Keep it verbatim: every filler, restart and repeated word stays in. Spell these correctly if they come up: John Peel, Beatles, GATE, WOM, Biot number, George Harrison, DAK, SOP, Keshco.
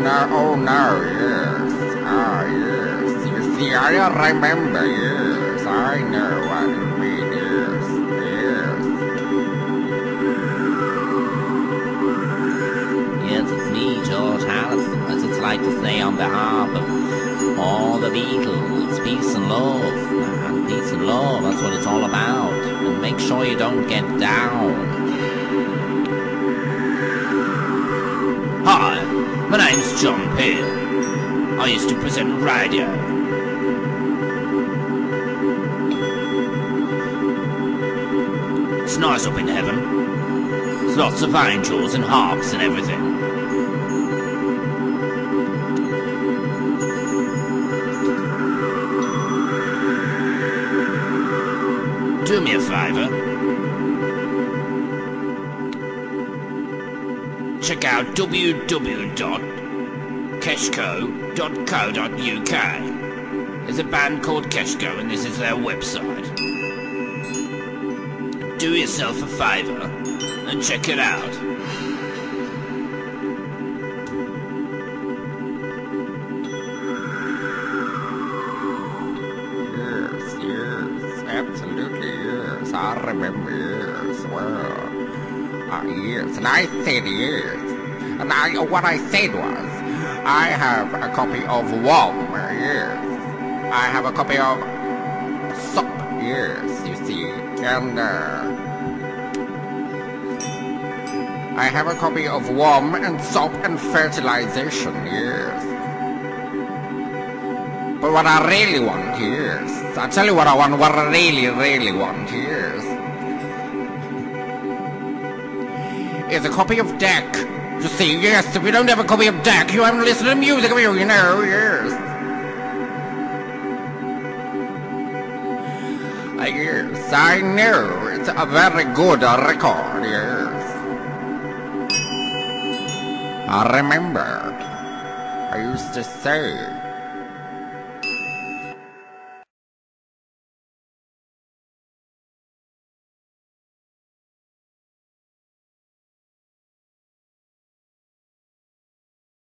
no, oh no, yes, ah yes. You see, I remember, yes, I know what it means, yes, yes. Yes, it's me, George Harrison, as it's like to say on behalf of all the Beatles, peace and love, and peace and love, that's what it's all about. And make sure you don't get down. Hi, my name's John Peel. I used to present radio. It's nice up in heaven. There's lots of angels and harps and everything. Do me a favour. Check out w w w dot keshco dot co dot u k. There's a band called Keshco and this is their website. Do yourself a favour and check it out. Yes, yes, absolutely yes, I remember yes, well. Uh, yes, and I said yes, and I what I said was, I have a copy of W O M, yes, I have a copy of S O P, yes, you see, and uh, I have a copy of W O M and S O P and fertilization, yes, but what I really want, yes, I'll tell you what I want, what I really, really want, yes, is a copy of D A K. You see, yes, if you don't have a copy of D A K, you haven't listened to music, you know, yes. I guess, I know, it's a very good record, yes. I remember, I used to say,